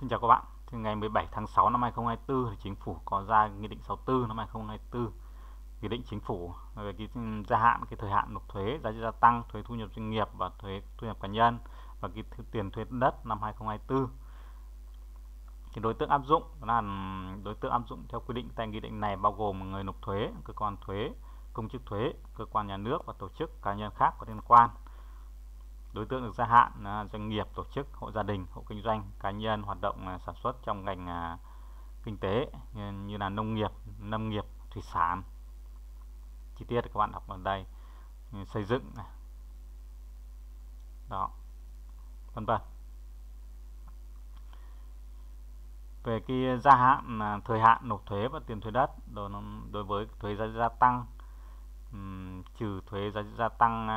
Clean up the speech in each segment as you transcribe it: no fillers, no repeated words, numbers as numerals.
Xin chào các bạn. Thì ngày 17 tháng 6 năm 2024 thì Chính phủ có ra Nghị định 64 năm 2024. Nghị định Chính phủ về cái gia hạn cái thời hạn nộp thuế giá trị gia tăng, thuế thu nhập doanh nghiệp và thuế thu nhập cá nhân và cái tiền thuê đất năm 2024. Thì đối tượng áp dụng là theo quy định tại nghị định này bao gồm người nộp thuế, cơ quan thuế, công chức thuế, cơ quan nhà nước và tổ chức cá nhân khác có liên quan. Đối tượng được gia hạn là doanh nghiệp, tổ chức, hộ gia đình, hộ kinh doanh, cá nhân hoạt động sản xuất trong ngành kinh tế như là nông nghiệp, lâm nghiệp, thủy sản. Chi tiết các bạn đọc ở đây, xây dựng này, đó, vân vân. Về cái gia hạn thời hạn nộp thuế và tiền thuê đất đối với thuế giá trị gia tăng, trừ thuế giá trị gia tăng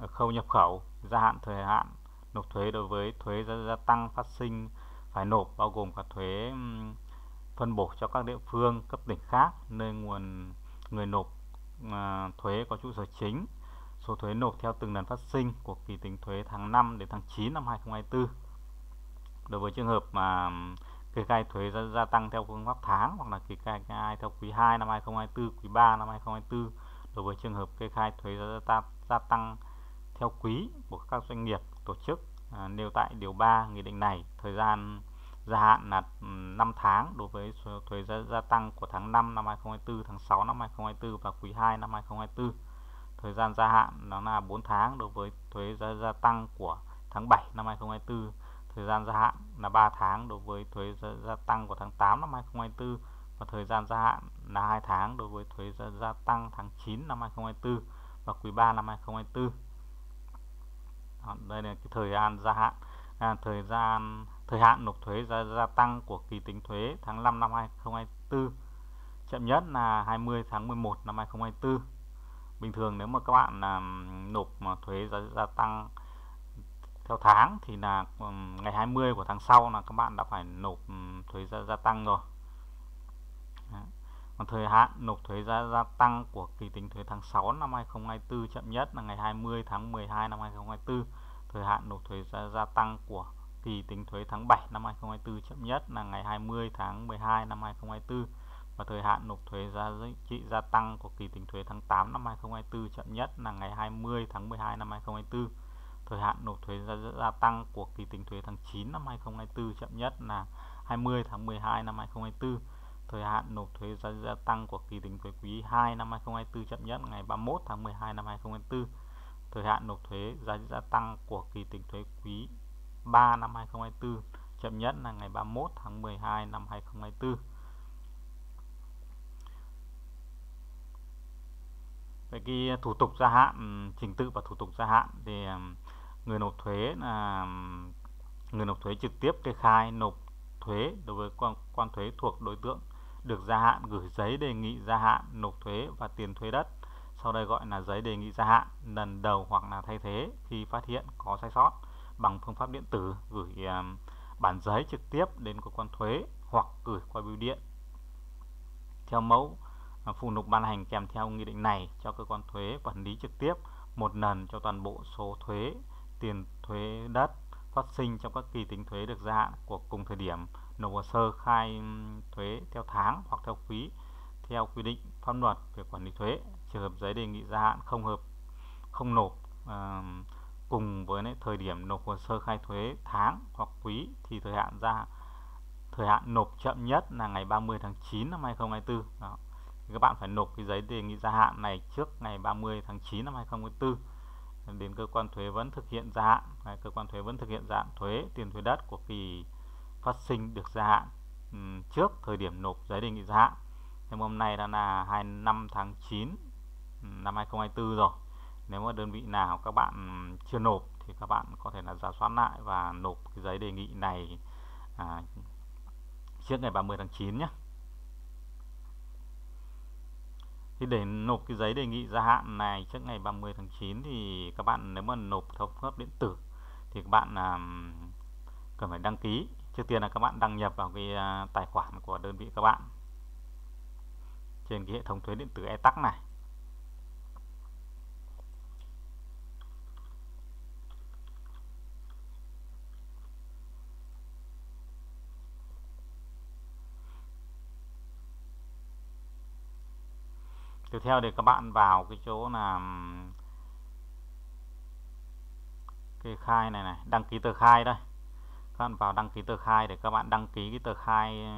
ở khâu nhập khẩu, gia hạn thời hạn nộp thuế đối với thuế giá trị gia tăng phát sinh phải nộp bao gồm cả thuế phân bổ cho các địa phương cấp tỉnh khác nơi nguồn người nộp thuế có trụ sở chính, số thuế nộp theo từng lần phát sinh của kỳ tính thuế tháng 5 đến tháng 9 năm 2024. Đối với trường hợp mà kê khai thuế gia tăng theo phương pháp tháng hoặc là kê khai theo quý 2 năm 2024, quý 3 năm 2024, đối với trường hợp kê khai thuế gia tăng theo quý của các doanh nghiệp, tổ chức nêu tại điều 3 nghị định này, thời gian gia hạn là 5 tháng đối với số thuế gia tăng của tháng 5 năm 2024, tháng 6 năm 2024 và quý 2 năm 2024. Thời gian gia hạn đó là 4 tháng đối với thuế gia tăng của tháng 7 năm 2024. Thời gian gia hạn là 3 tháng đối với thuế gia tăng của tháng 8 năm 2024. Và thời gian gia hạn là 2 tháng đối với thuế gia tăng tháng 9 năm 2024 và quý 3 năm 2024. Đây là cái thời gian gia hạn. Thời hạn nộp thuế gia tăng của kỳ tính thuế tháng 5 năm 2024. Chậm nhất là 20 tháng 11 năm 2024. Bình thường nếu mà các bạn nộp thuế giá tăng theo tháng thì là ngày 20 của tháng sau là các bạn đã phải nộp thuế giá tăng rồi. Đấy. Còn thời hạn nộp thuế giá tăng của kỳ tính thuế tháng 6 năm 2024 chậm nhất là ngày 20 tháng 12 năm 2024. Thời hạn nộp thuế giá tăng của kỳ tính thuế tháng 7 năm 2024 chậm nhất là ngày 20 tháng 12 năm 2024. Và thời hạn nộp thuế giá trị gia tăng của kỳ tính thuế tháng 8 năm 2024 chậm nhất là ngày 20 tháng 12 năm 2024. Thời hạn nộp thuế gia tăng của kỳ tính thuế tháng 9 năm 2024 chậm nhất là 20 tháng 12 năm 2024. Thời hạn nộp thuế giá trị gia tăng của kỳ tính thuế quý 2 năm 2024 chậm nhất ngày 31 tháng 12 năm 2024. Thời hạn nộp thuế giá trị gia tăng của kỳ tính thuế quý 3 năm 2024 chậm nhất là ngày 31 tháng 12 năm 2024. Về cái thủ tục gia hạn, trình tự và thủ tục gia hạn thì người nộp thuế là người nộp thuế trực tiếp kê khai nộp thuế đối với quan thuế thuộc đối tượng được gia hạn gửi giấy đề nghị gia hạn nộp thuế và tiền thuê đất, sau đây gọi là giấy đề nghị gia hạn lần đầu hoặc là thay thế khi phát hiện có sai sót, bằng phương pháp điện tử gửi bản giấy trực tiếp đến cơ quan thuế hoặc gửi qua bưu điện theo mẫu phụ lục ban hành kèm theo nghị định này cho cơ quan thuế quản lý trực tiếp một lần cho toàn bộ số thuế, tiền thuế đất phát sinh trong các kỳ tính thuế được gia hạn của cùng thời điểm, nộp hồ sơ khai thuế theo tháng hoặc theo quý theo quy định pháp luật về quản lý thuế. Trường hợp giấy đề nghị gia hạn không nộp cùng với thời điểm nộp hồ sơ khai thuế tháng hoặc quý thì thời hạn nộp chậm nhất là ngày 30 tháng 9 năm 2024. Đó. Các bạn phải nộp cái giấy đề nghị gia hạn này trước ngày 30 tháng 9 năm 2024 đến cơ quan thuế vẫn thực hiện gia hạn. Cơ quan thuế vẫn thực hiện gia hạn thuế, tiền thuế đất của kỳ phát sinh được gia hạn trước thời điểm nộp giấy đề nghị gia hạn. Nên hôm nay đã là 25 tháng 9 năm 2024 rồi. Nếu mà đơn vị nào các bạn chưa nộp thì các bạn có thể là rà soát lại và nộp cái giấy đề nghị này trước ngày 30 tháng 9 nhé. Thì để nộp cái giấy đề nghị gia hạn này trước ngày 30 tháng 9 thì các bạn nếu mà nộp theo phương pháp điện tử thì các bạn cần phải đăng ký. Trước tiên là các bạn đăng nhập vào cái tài khoản của đơn vị các bạn trên cái hệ thống thuế điện tử eTax này. Tiếp theo thì các bạn vào cái chỗ là cái khai này, đăng ký tờ khai đây. Các bạn vào đăng ký tờ khai để các bạn đăng ký cái tờ khai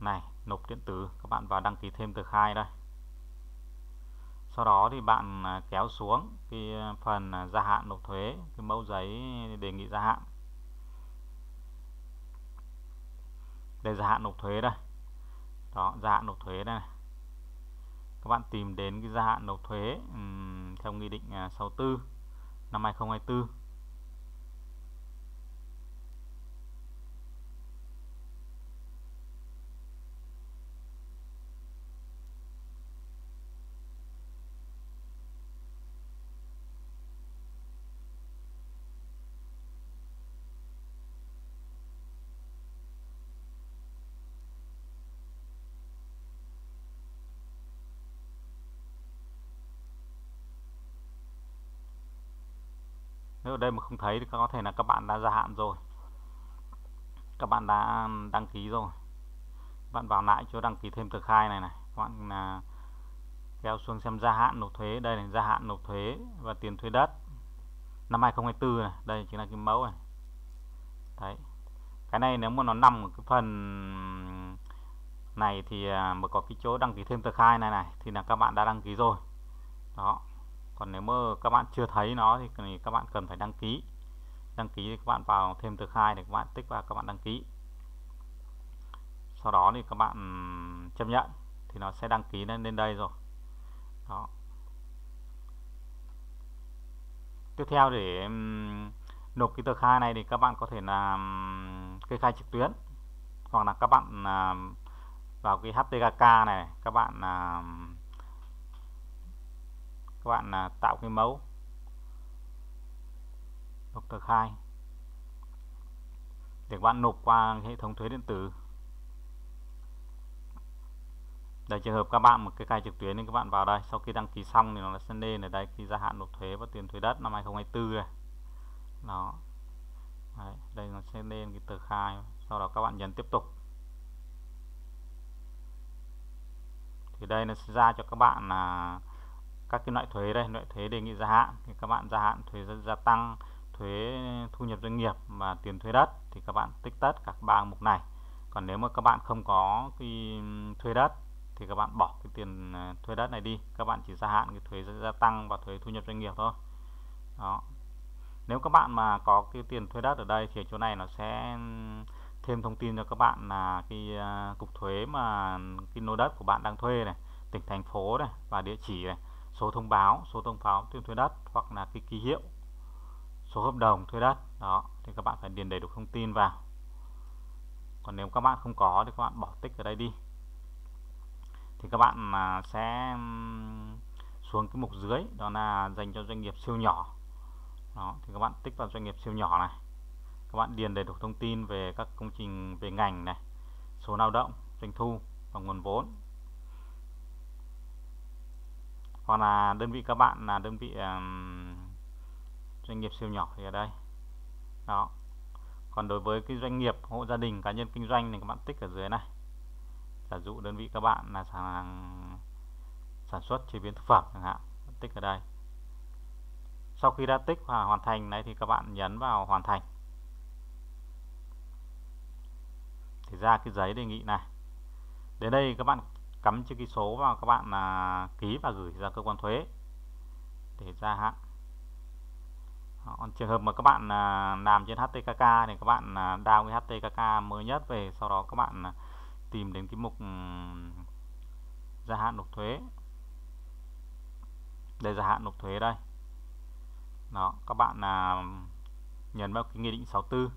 này, nộp điện tử. Các bạn vào đăng ký thêm tờ khai đây. Sau đó thì bạn kéo xuống cái phần gia hạn nộp thuế, cái mẫu giấy đề nghị gia hạn. Để gia hạn nộp thuế đây. Đó, gia hạn nộp thuế đây này. Các bạn tìm đến cái gia hạn nộp thuế theo Nghị định 64 năm 2024. Nếu ở đây mà không thấy thì có thể là các bạn đã gia hạn rồi, các bạn đã đăng ký rồi. Bạn vào lại chỗ đăng ký thêm tờ khai này, các bạn kéo xuống xem gia hạn nộp thuế. Đây là gia hạn nộp thuế và tiền thuê đất năm 2024 này. Đây chính là cái mẫu này. Đấy. Cái này nếu mà nó nằm ở cái phần này thì mà có cái chỗ đăng ký thêm tờ khai này thì là các bạn đã đăng ký rồi. Đó. Còn nếu mà các bạn chưa thấy nó thì các bạn cần phải đăng ký. Đăng ký thì các bạn vào thêm tờ khai để các bạn tích vào, các bạn đăng ký. Sau đó thì các bạn chấp nhận thì nó sẽ đăng ký lên đây rồi. Đó. Tiếp theo để nộp cái tờ khai này thì các bạn có thể là kê khai trực tuyến, hoặc là các bạn vào cái HTKK này, các bạn tạo cái mẫu nộp tờ khai để các bạn nộp qua hệ thống thuế điện tử. Để trường hợp các bạn một cái khai trực tuyến nên các bạn vào đây, sau khi đăng ký xong thì nó sẽ lên ở đây khi gia hạn nộp thuế và tiền thuế đất năm 2024 này. Đó. Đấy, đây nó sẽ lên cái tờ khai, sau đó các bạn nhấn tiếp tục. Thì đây nó sẽ ra cho các bạn là các cái loại thuế đây, loại thuế đề nghị gia hạn thì các bạn gia hạn thuế gia tăng, thuế thu nhập doanh nghiệp và tiền thuê đất thì các bạn tích tất các ba mục này. Còn nếu mà các bạn không có cái thuê đất thì các bạn bỏ cái tiền thuê đất này đi, các bạn chỉ gia hạn cái thuế gia tăng và thuế thu nhập doanh nghiệp thôi. Đó. Nếu các bạn mà có cái tiền thuê đất ở đây thì chỗ này nó sẽ thêm thông tin cho các bạn là cái cục thuế mà cái lô đất của bạn đang thuê này, tỉnh thành phố này và địa chỉ này, số thông báo tiền thuê đất hoặc là cái ký hiệu, số hợp đồng thuê đất. Đó, thì các bạn phải điền đầy đủ thông tin vào. Còn nếu các bạn không có thì các bạn bỏ tích ở đây đi. Thì các bạn sẽ xuống cái mục dưới, đó là dành cho doanh nghiệp siêu nhỏ. Đó, thì các bạn tích vào doanh nghiệp siêu nhỏ này. Các bạn điền đầy đủ thông tin về các công trình, về ngành này, số lao động, doanh thu và nguồn vốn. Hoặc là đơn vị các bạn là đơn vị doanh nghiệp siêu nhỏ thì ở đây. Đó. Còn đối với cái doanh nghiệp, hộ gia đình, cá nhân kinh doanh thì các bạn tích ở dưới này. Giả dụ đơn vị các bạn là sản xuất chế biến thực phẩm chẳng hạn, tích ở đây. Sau khi đã tích và hoàn thành này thì các bạn nhấn vào hoàn thành. Thì ra cái giấy đề nghị này. Đến đây các bạn cắm chữ ký số vào, các bạn ký và gửi ra cơ quan thuế để gia hạn. Còn trường hợp mà các bạn làm trên HTKK thì các bạn download cái HTKK mới nhất về, sau đó các bạn tìm đến cái mục gia hạn nộp thuế. Để gia hạn nộp thuế đây. Đó, các bạn nhấn vào cái Nghị định 64.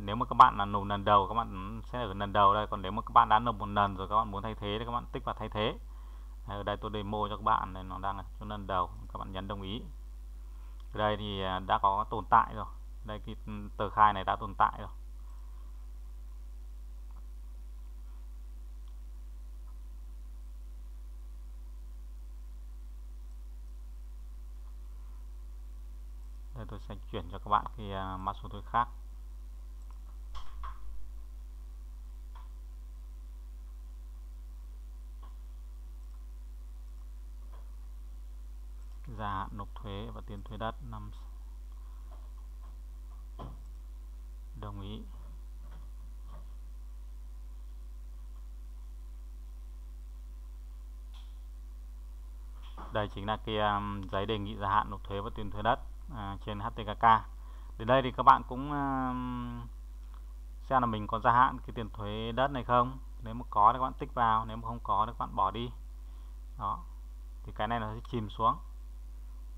Nếu mà các bạn là nộp lần đầu, các bạn sẽ ở lần đầu đây. Còn nếu mà các bạn đã nộp một lần rồi, các bạn muốn thay thế thì các bạn tích vào thay thế. Ở đây tôi demo cho các bạn này, nó đang ở chỗ lần đầu, các bạn nhấn đồng ý. Ở đây thì đã có tồn tại rồi. Đây cái tờ khai này đã tồn tại rồi. Đây tôi sẽ chuyển cho các bạn cái mã số thuế khác. gia hạn nộp thuế và tiền thuế đất năm. Đồng ý. Đây chính là cái giấy đề nghị gia hạn nộp thuế và tiền thuế đất trên HTKK. Đến đây thì các bạn cũng xem là mình có gia hạn cái tiền thuế đất này không. Nếu mà có thì các bạn tích vào, nếu mà không có thì các bạn bỏ đi. Đó. Thì cái này nó sẽ chìm xuống.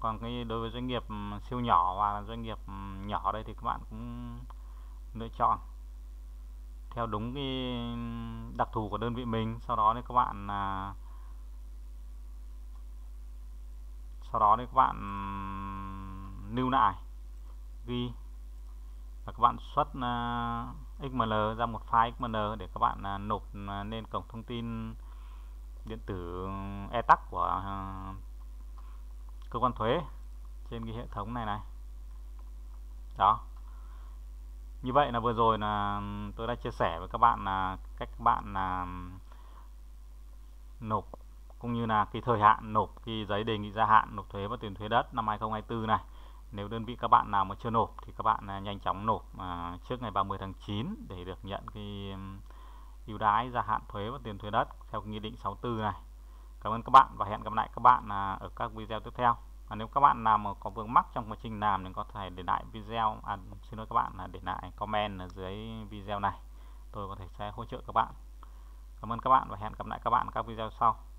Còn cái đối với doanh nghiệp siêu nhỏ và doanh nghiệp nhỏ đây thì các bạn cũng lựa chọn theo đúng cái đặc thù của đơn vị mình. Sau đó thì các bạn lưu lại, ghi và các bạn xuất XML ra một file XML để các bạn nộp lên cổng thông tin điện tử eTax của cơ quan thuế trên cái hệ thống này. Đó, như vậy là vừa rồi là tôi đã chia sẻ với các bạn là cách các bạn nộp cũng như là cái thời hạn nộp cái giấy đề nghị gia hạn nộp thuế và tiền thuế đất năm 2024 này. Nếu đơn vị các bạn nào mà chưa nộp thì các bạn nhanh chóng nộp trước ngày 30 tháng 9 để được nhận cái ưu đãi gia hạn thuế và tiền thuế đất theo Nghị định 64 này. Cảm ơn các bạn và hẹn gặp lại các bạn ở các video tiếp theo. Và nếu các bạn nào mà có vướng mắc trong quá trình làm thì có thể để lại video, xin lỗi các bạn, là để lại comment ở dưới video này. Tôi có thể sẽ hỗ trợ các bạn. Cảm ơn các bạn và hẹn gặp lại các bạn ở các video sau.